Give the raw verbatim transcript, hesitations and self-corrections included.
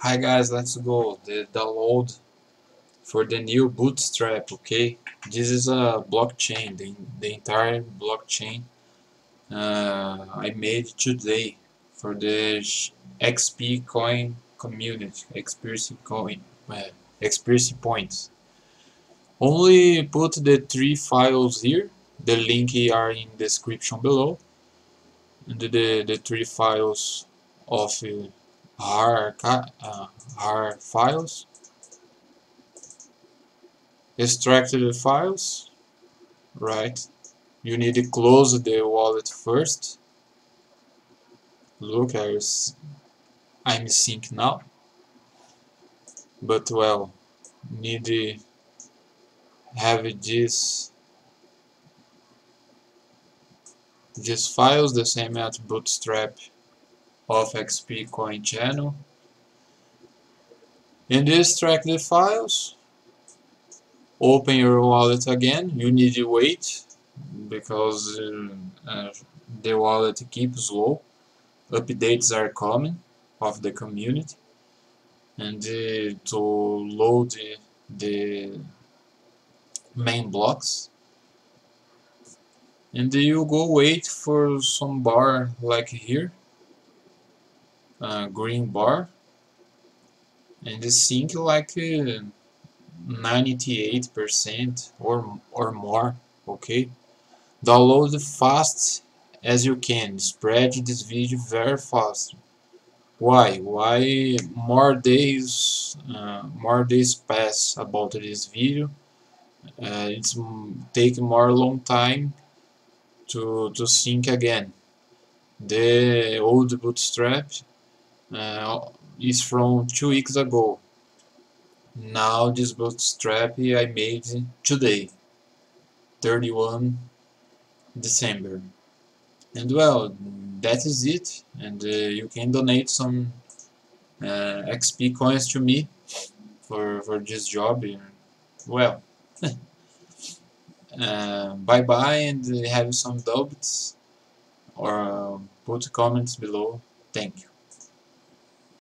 Hi guys, let's go the download for the new Bootstrap. Okay, this is a blockchain, the, the entire blockchain uh, I made today for the X P coin community, X P coin, uh, X P points. Only put the three files here. The link are in description below. The the, the three files of uh, R, uh, R files, extract the files, right? You need to close the wallet first. Look, I was, I'm sync now, but well, need to have this these files the same as Bootstrap of X P coin channel, and extract the files. Open your wallet again. You need to wait because uh, uh, the wallet keeps low. Updates are coming of the community, and uh, to load the, the main blocks. And you go wait for some bar like here. Uh, green bar, and the sync like ninety-eight percent uh, or or more. Okay, download fast as you can. Spread this video very fast. Why? Why more days? Uh, more days pass about this video. Uh, it's take more long time to to sync again. The old Bootstrap Uh, is from two weeks ago. Now this Bootstrap I made today, thirty-first of December. And well, that is it. And uh, you can donate some uh, X P coins to me for for this job. Well, uh, bye bye, and have some doubts or put comments below. Thank you.